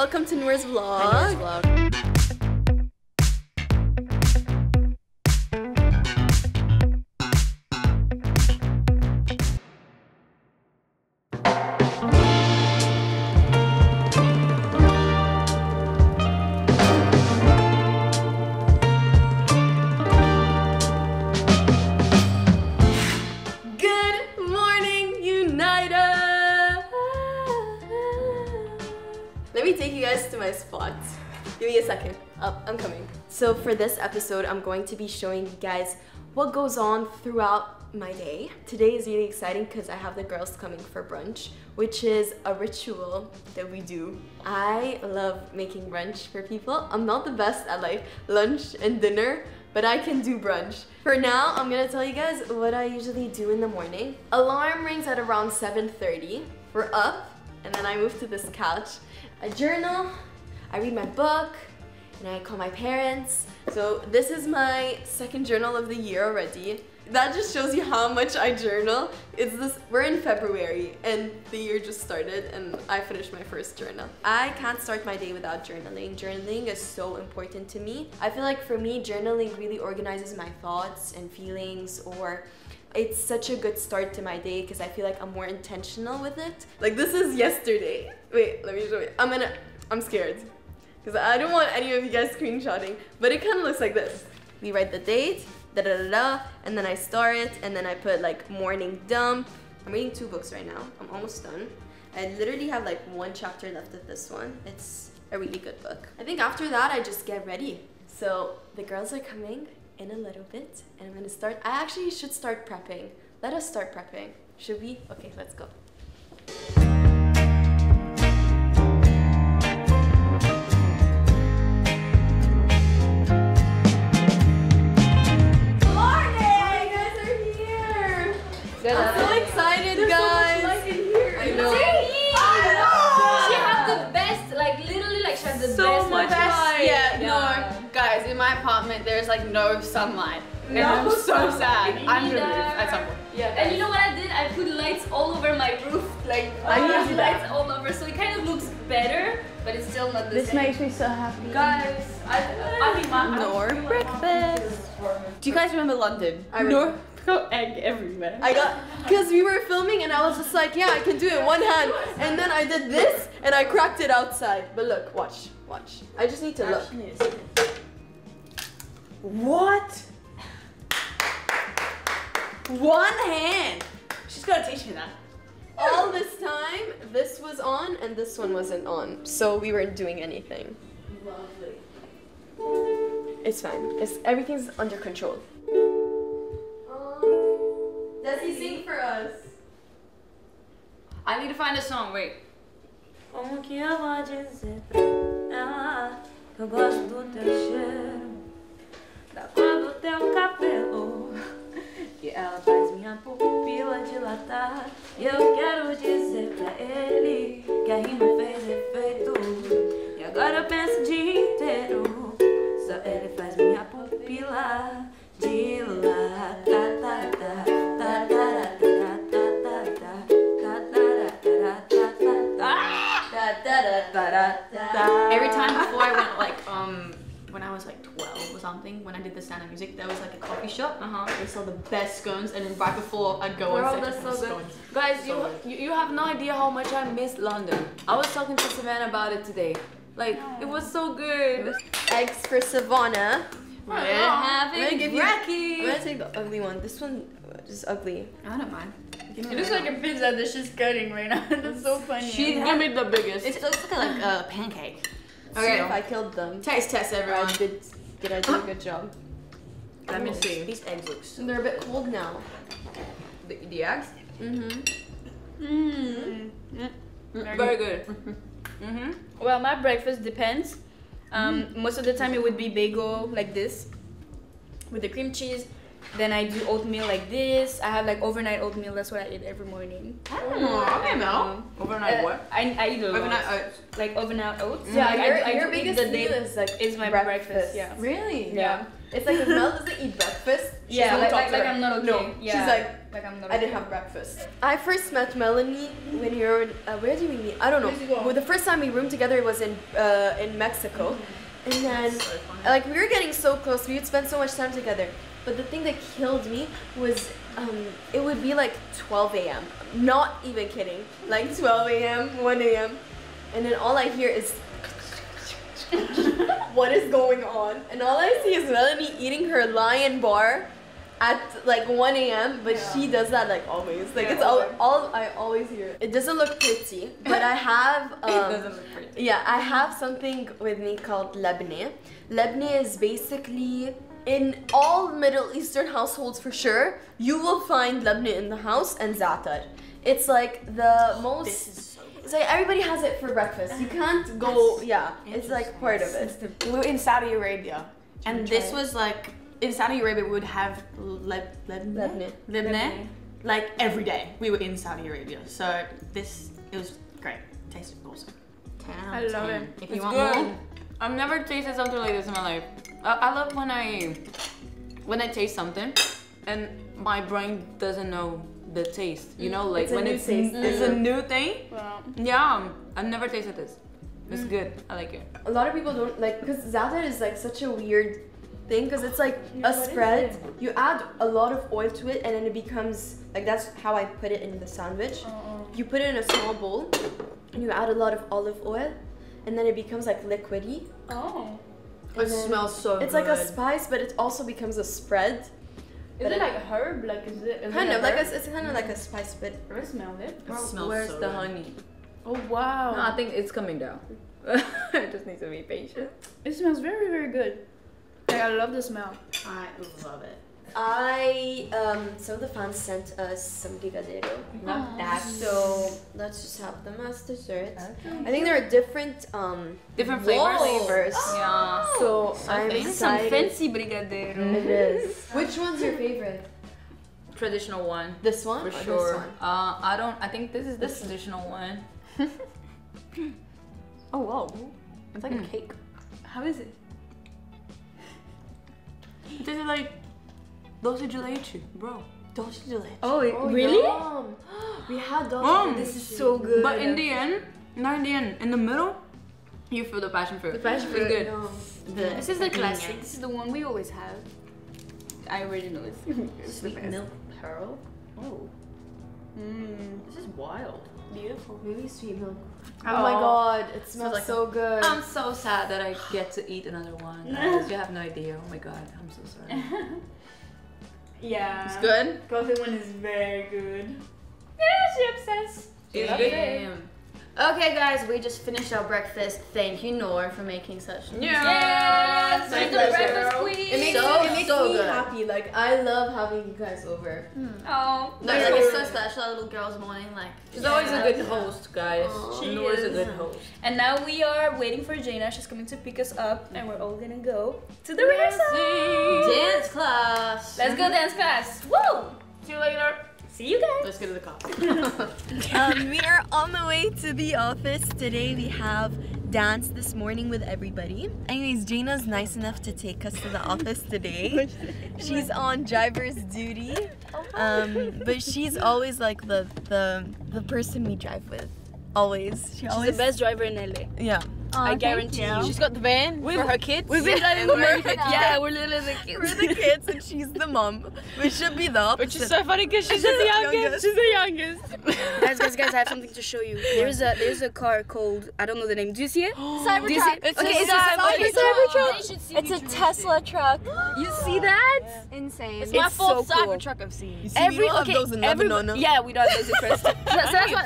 Welcome to Noor's vlog. Give me a second. I'm coming. So for this episode, I'm going to be showing you guys what goes on throughout my day. Today is really exciting because I have the girls coming for brunch, which is a ritual that we do. I love making brunch for people. I'm not the best at like lunch and dinner, but I can do brunch. For now, I'm gonna tell you guys what I usually do in the morning. Alarm rings at around 7:30. We're up, and then I move to this couch. I journal. I read my book, and I call my parents. So this is my second journal of the year already. That just shows you how much I journal. We're in February, and the year just started, and I finished my first journal. I can't start my day without journaling. Journaling is so important to me. I feel like for me, journaling really organizes my thoughts and feelings, or it's such a good start to my day because I feel like I'm more intentional with it. Like this is yesterday. Wait, let me show you. I'm scared. Because I don't want any of you guys screenshotting, but it kind of looks like this. We write the date, da-da-da-da, and then I star it, and then I put like morning dump. I'm reading two books right now. I'm almost done. I literally have like one chapter left of this one. It's a really good book. I think after that, I just get ready. So the girls are coming in a little bit, and I'm gonna start. I actually should start prepping. Let us start prepping. Should we? Okay, let's go. I'm so excited, guys! So much light in here. I know. She has the best, like literally, like she has the best light. Yeah, yeah, no, guys. In my apartment, there's like no sunlight, and I'm so sad. I'm gonna move at some point. Yeah. And you know what I did? I put lights all over my roof, like lights all over, so it kind of looks better, but it's still not the same. This makes me so happy, guys. Noor breakfast. Do you guys remember London? Noor. Egg everywhere. I got, because we were filming and I was just like, yeah, I can do it one hand, and then I did this and I cracked it outside. But look, watch, watch. I just need to look. What? One hand. She's gotta teach me that. All this time, this was on and this one wasn't on, so we weren't doing anything. Lovely. It's fine. Everything's under control. Does he sing for us? I need to find a song, wait. Como que eu vou dizer pra ela que eu gosto do teu cheiro, da cor do teu cabelo, que ela faz minha pupila dilatar. E eu quero dizer pra ele que a rima fez efeito, e agora eu penso o dia inteiro, só ele faz minha pupila dilatar. Every time before I went, like, when I was like 12 or something, when I did the stand up music, there was like a coffee shop. They sell the best scones, and then right before I'd go and that's so good. Scones. Guys, so you have no idea how much I miss London. I was talking to Savannah about it today. Like, it was so good. Eggs for Savannah. We're having brekkie. I'm gonna take the ugly one. This one is ugly. I don't mind. It looks like a pizza that she's cutting right now. That's so funny. She gave me the biggest. It looks like a pancake. Okay, so I killed them. Taste test, everyone. Did I do a good job? Let me see. These eggs look so. They're a bit cold now. The eggs? Mm-hmm. Mm-hmm. Very good. Mm-hmm. Well, my breakfast depends. Most of the time it would be bagel like this, with the cream cheese. Then I do oatmeal like this. I have like overnight oatmeal. That's what I eat every morning. Oh, okay, Mel. Overnight what? I eat a lot. Overnight oats. Like overnight oats. Yeah, like your biggest meal is like my breakfast. Yeah. Really? Yeah. It's like if Mel doesn't eat breakfast, she's like I'm not okay. No. Yeah. She's like Like I'm not. I didn't have breakfast. I first met Melanie when you were in, where did we meet? I don't know. Well, the first time we roomed together it was in Mexico, and then so like we were getting so close. We would spend so much time together. But the thing that killed me was it would be like 12 a.m. Not even kidding. Like 12 a.m., 1 a.m. And then all I hear is what is going on? And all I see is Melanie eating her lion bar at like 1 a.m. But yeah, she does that like always. Like yeah, it's all I always hear. It doesn't look pretty, but I have it doesn't look pretty. Yeah, I have something with me called labneh. Labneh is basically in all Middle Eastern households for sure, you will find labneh in the house and za'atar. It's like the most. This is so good. It's like everybody has it for breakfast. You can't go. Yeah, it's like part of it. We were in Saudi Arabia, and this was like in Saudi Arabia we would have labneh like every day. We were in Saudi Arabia, so this it was great. Tasted awesome. 10 out of 10. I love it. If you want more, I've never tasted something like this in my life. I love when I taste something and my brain doesn't know the taste, you know, like when it's a new thing. Wow. Yeah, I've never tasted this. It's good. I like it. A lot of people don't like because za'atar is like such a weird thing because it's like a spread. You add a lot of oil to it and then it becomes like that's how I put it in the sandwich. You put it in a small bowl and you add a lot of olive oil and then it becomes like liquidy. Oh. It smells so good. It's like a spice, but it also becomes a spread. Is it like a herb? Like is it kind of like it's kind of like a spice, but I smelled it. It smells. Where's the honey? Oh wow! No, I think it's coming down. I just need to be patient. It smells very, very good. Like I love the smell. I love it. Some of the fans sent us some brigadeiro. Love that. So let's just have them as dessert. Okay. I think there are different flavors. Oh. Yeah. So I'm excited. Some fancy brigadeiro. It is. Which one's your favorite? Traditional one. This one? For sure. This one? I think this is the traditional one. Oh wow. It's like a cake. How is it? This is like dulce de leche, bro. Dulce de leche. Oh really? Yum. We had dulce de leche. This is so good. But in the end, not in the end, in the middle, you feel the passion fruit. The passion fruit is good. No. This is the classic. This is the one we always have. I already know it's sweet milk pearl. Oh. This is wild. Beautiful. Really sweet milk. Oh my god, it smells like so good. I'm so sad that I get to eat another one. You have no idea. Oh my god, I'm so sorry. Yeah. It's good? Coffee one is very good. Yeah, she obsessed. She's good. Okay guys, we just finished our breakfast. Thank you Noor for making such nice. Yes! She's the breakfast queen! It makes me happy. Like I love having you guys over. Oh. Like it's so special, our little girl's morning. Like she's always a good host, guys. Noor's a good host. And now we are waiting for Jaina. She's coming to pick us up and we're all gonna go to the rehearsal! Dance class! Let's go dance class! Woo! See you later! See you guys. Let's go to the car. We are on the way to the office. Today we have dance this morning with everybody. Anyways, Jaina's nice enough to take us to the office today. She's on driver's duty. But she's always like the person we drive with. Always. She's the best driver in LA. Yeah. I guarantee you. She's got the van for her kids. We've been driving with her kids. Yeah, we're literally the kids. We're the kids and she's the mom. We should be the opposite. Which is so funny because she's the youngest. She's the youngest. Guys, I have something to show you. There's a car called, I don't know the name. Do you see it? Cybertruck. It's a Cybertruck. It's a Tesla truck. You see that? Yeah. Insane. It's my first Cybertruck I've seen. You see, we don't have those in Lebanon. Yeah, we don't have those at first. So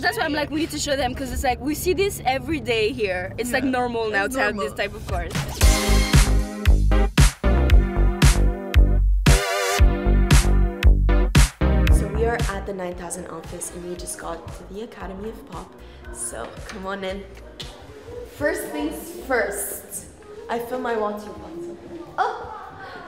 that's why I'm like, we need to show them because it's like, we see this every day here. It's like normal now to have this type of cars. So we are at the 9000 office and we just got to the Academy of Pop. So come on in. First things first, I film my water bottle. Oh,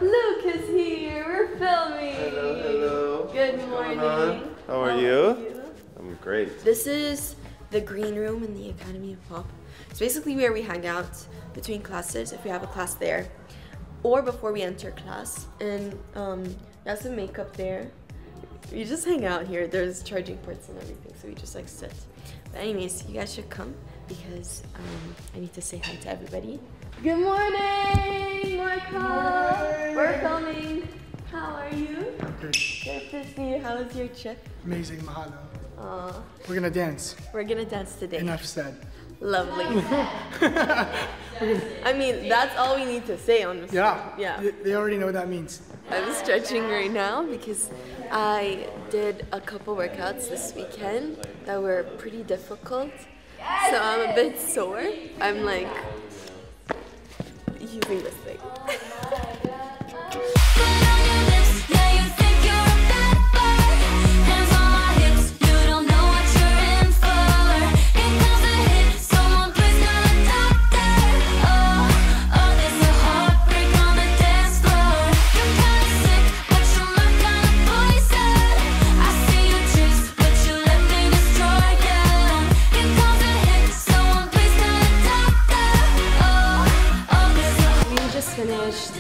Luke is here, we're filming. Hello, hello. Good morning. How are you? I'm great. This is the green room in the Academy of Pop. It's basically where we hang out between classes, if we have a class there, or before we enter class. And that's the makeup there. We just hang out here. There's charging ports and everything, so we just like sit. But anyways, you guys should come because I need to say hi to everybody. Good morning, Marco. We're coming. How are you? I'm good. Good to see you. How was your trip? Amazing, mahalo. Aww. We're gonna dance. We're gonna dance today. Enough said. Lovely. I mean, that's all we need to say, honestly. Yeah. Yeah. They already know what that means. I'm stretching right now because I did a couple workouts this weekend that were pretty difficult. So I'm a bit sore. I'm like using this thing.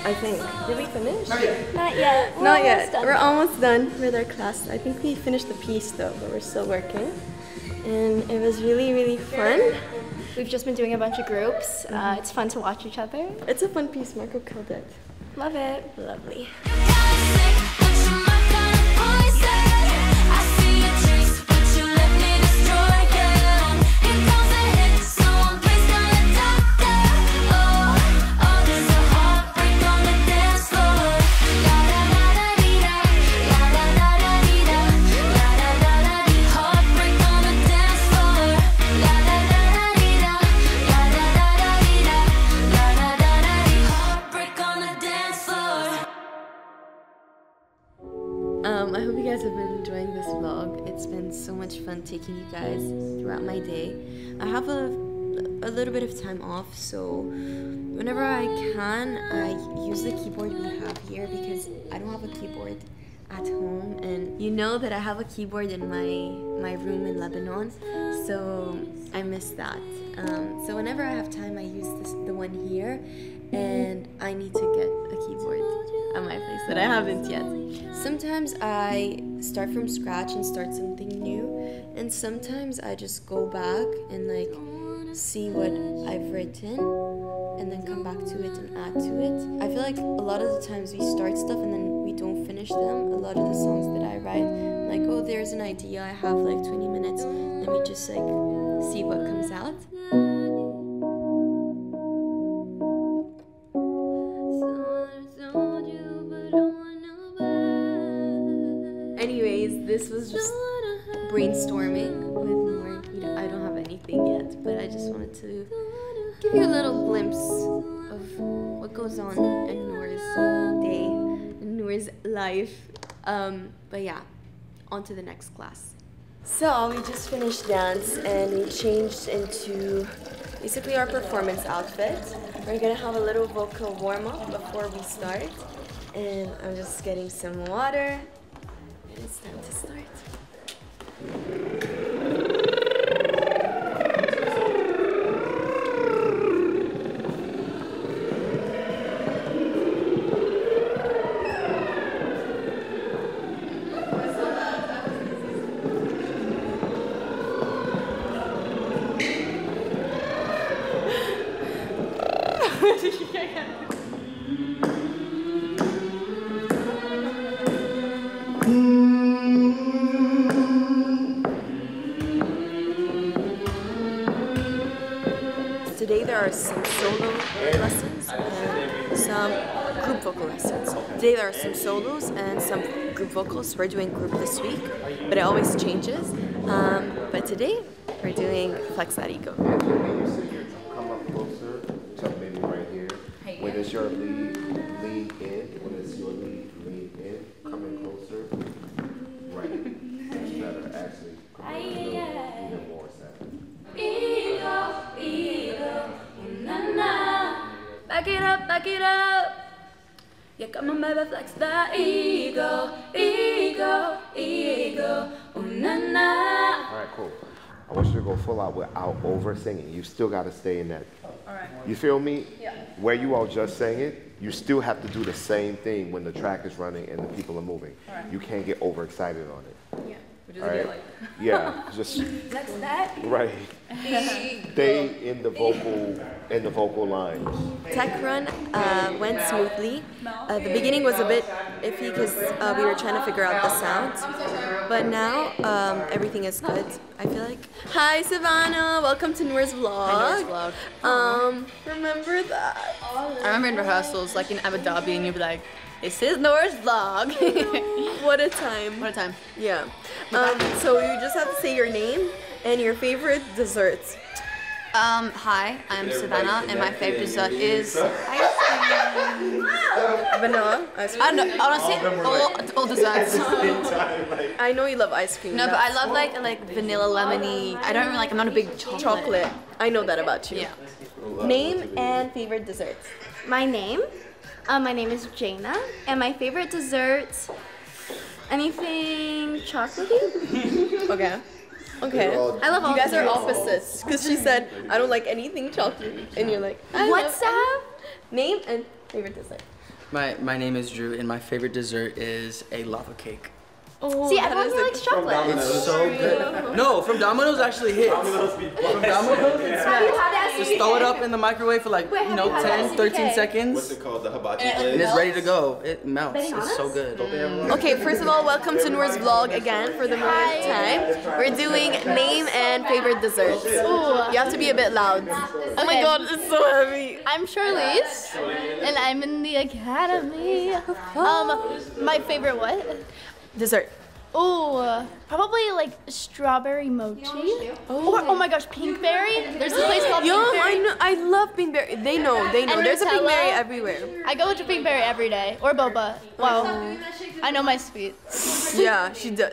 I think. Did we finish? Not yet. Not yet. Not yet. We're almost done with our class. I think we finished the piece though, but we're still working. And it was really, really fun. We've just been doing a bunch of groups. It's fun to watch each other. It's a fun piece. Marco killed it. Love it. Lovely. I hope you guys have been enjoying this vlog. It's been so much fun taking you guys throughout my day. I have a little bit of time off, so whenever I can, I use the keyboard we have here because I don't have a keyboard at home, and you know that I have a keyboard in my room in Lebanon, so I miss that. So whenever I have time, I use the one here, and I need to get a keyboard at my place that I haven't yet. Sometimes I start from scratch and start something new, and sometimes I just go back and like see what I've written and then come back to it and add to it. I feel like a lot of the times we start stuff and then we don't finish them. A lot of the songs that I write, I'm like, oh, there's an idea, I have like 20 minutes, let me just like see what comes out. This was just brainstorming with Noor. I don't have anything yet, but I just wanted to give you a little glimpse of what goes on in Noor's day, in Noor's life. But yeah, on to the next class. So we just finished dance and we changed into basically our performance outfit. We're gonna have a little vocal warm up before we start. And I'm just getting some water. It's time to start. Today there are some solo lessons and some group vocal lessons. Today there are some solos and some group vocals. We're doing group this week, but it always changes. But today we're doing Flex That Ego. Come up closer, jump maybe right here. When it's your lead, lean in. When it's your lead, lean in. Come in closer. Right. That's better, actually. Come in a little, even more second. Back it up, back it up. Yeah, come on, baby, flex that ego, ego, ego. Ooh, na, na. All right, cool. I want you to go full out without over singing. You still got to stay in that. All right. You feel me? Yeah. Where you all just sang it, you still have to do the same thing when the track is running and the people are moving. Right. You can't get overexcited on it. Yeah. Which is right. Like yeah, just that's that. Right. Stay in the vocal lines. Tech run went smoothly. The beginning was a bit iffy because we were trying to figure out the sounds, but now everything is good. I feel like. Hi, Savannah. Welcome to Noor's vlog. Noor's vlog. Remember that? I remember in rehearsals, like in Abu Dhabi, and you'd be like. This is Noor's vlog. What a time. What a time. Yeah. So you just have to say your name and your favorite desserts. Hi, I'm Savannah, and my favorite dessert is vanilla ice cream. I don't know. Honestly, all desserts. I know you love ice cream. No, but I love like vanilla lemony. I don't like. I'm not a big chocolate. I know that about you. Yeah. Name and favorite desserts. My name. My name is Jaina, and my favorite dessert, anything chocolatey. Okay. Okay. I love all you guys desserts. Are opposites, because she said, I don't like anything chocolatey, and you're like, I what's up? Name and favorite dessert. My name is Drew, and my favorite dessert is a lava cake. Oh, see, everyone likes chocolate. It's so good. No, from Domino's actually hits. From Domino's, it's nice. Just throw it up in the microwave for like, you know, 10, 13 seconds. What's it called? The hibachi place? And it's ready to go. It melts. It's so good. Okay, first of all, welcome to Noor's vlog again for the millionth time. We're doing name and favorite desserts. You have to be a bit loud. Oh my god, it's so heavy. I'm Charli, and I'm in the Academy of Pop. My favorite what? Dessert. Oh, probably like strawberry mochi. Oh my gosh, Pinkberry. There's this place called Pinkberry. I know. I love Pinkberry. They know. They know. And there's Nutella. A Pinkberry everywhere. I go to Pinkberry every day or boba. Wow. I know my sweets. Yeah, she does.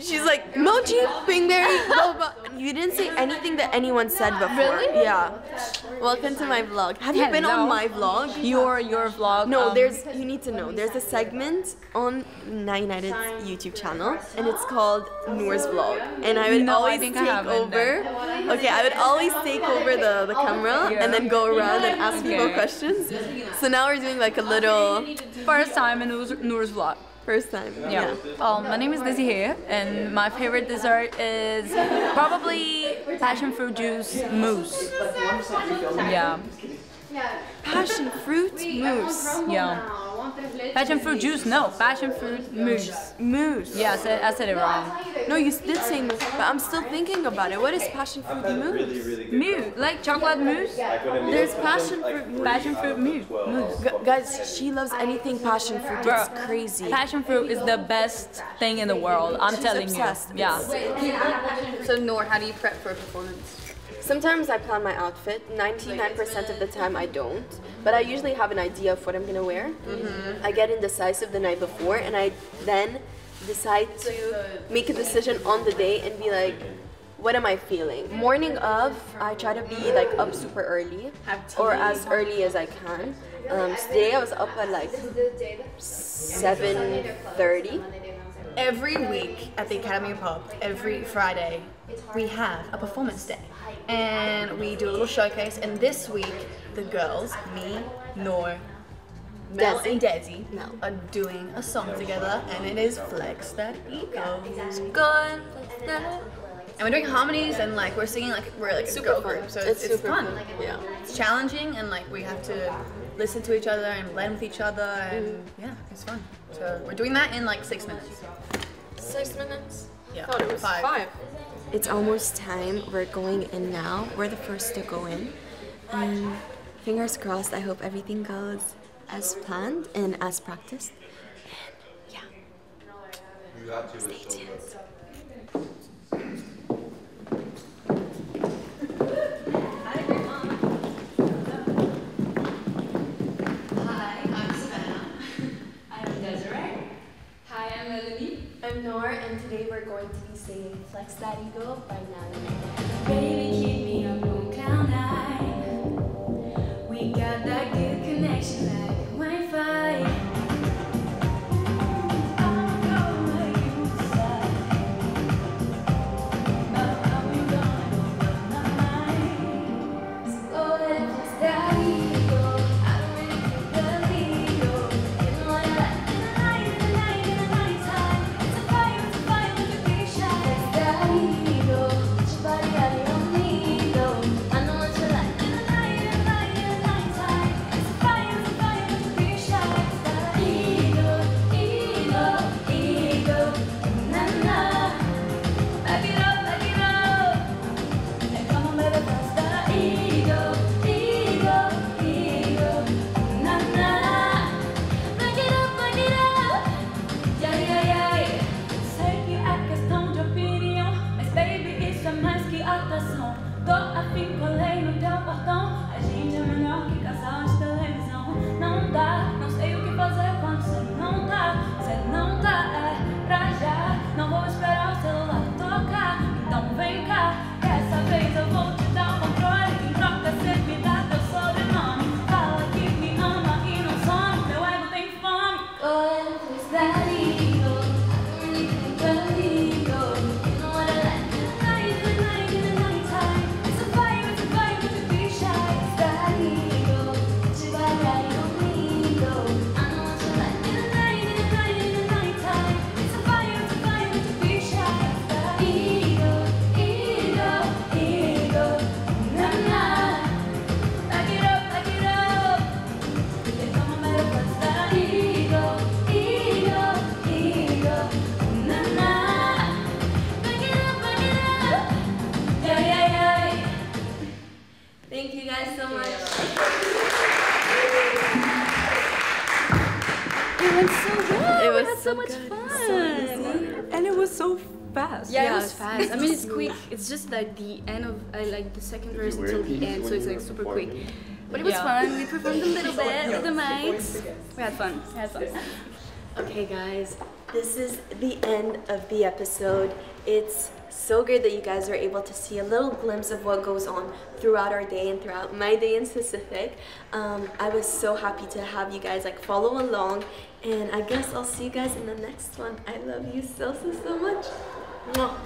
She's like mochi, Pinkberry, boba. You didn't say anything that anyone said before. Really? Yeah. Welcome to my vlog. Have you been on my vlog? Your vlog. No, there's. You need to know. There's a segment on Nana United's YouTube channel, and it's called Noor's vlog, and I would always take over. Okay, I would always take over the camera and then go around and ask people questions. So now we're doing like a little first time in Noor's vlog. First time. Yeah. My name is Desi here, and my favorite dessert is probably passion fruit juice mousse. Yeah. Passion fruit mousse. Yeah. Passion fruit juice? No, passion fruit mousse. Mousse. Yeah, I said it wrong. No, you did say mousse, but I'm still thinking about it. What is passion fruit mousse? Mousse, like chocolate mousse. There's passion fruit mousse. Guys, she loves anything passion fruit. It's crazy. Passion fruit is the best thing in the world. I'm telling you. Yeah. So Noor, how do you prep for a performance? Sometimes I plan my outfit, 99% of the time I don't, but I usually have an idea of what I'm going to wear. I get indecisive the night before, and I then decide to make a decision on the day and be like, what am I feeling? Morning of, I try to be like up super early, or as early as I can. Today I was up at like 7:30. Every week at the Academy of Pop, every Friday, we have a performance day. And we do a little showcase, and this week, the girls, me, Noor, Mel and Desi are doing a song together, and it is Flex That Ego. It's good. And we're doing harmonies, and like we're singing like we're like a girl group, so it's super fun. Yeah. It's challenging, and like we have to listen to each other and blend with each other, and yeah, it's fun. So we're doing that in like 6 minutes. 6 minutes? Yeah. I thought it was five. It's almost time. We're going in now. We're the first to go in. Fingers crossed. I hope everything goes as planned and as practiced. And yeah, stay tuned. Hi, I'm Savannah. I'm Desiree. Hi, I'm Melanie. I'm Noor, and today we're going to be singing Flex That Ego by Nana Mae. Baby, keep me up on cloud nine. We got that good connection like Wi-Fi. Flex that ego. I don't really feel the It went so well. It was so much fun. And it was so fast. Yeah, yeah, it was fast. I mean, it's quick. It's just like the end of like the second verse until the end, so it's like super quick. But it was fun. We performed a little bit with the mics. We had fun. We had fun. Okay, guys, this is the end of the episode. It's so good that you guys are able to see a little glimpse of what goes on throughout our day and throughout my day in specific. I was so happy to have you guys like follow along, and I guess I'll see you guys in the next one. I love you so, so, so much. Mwah.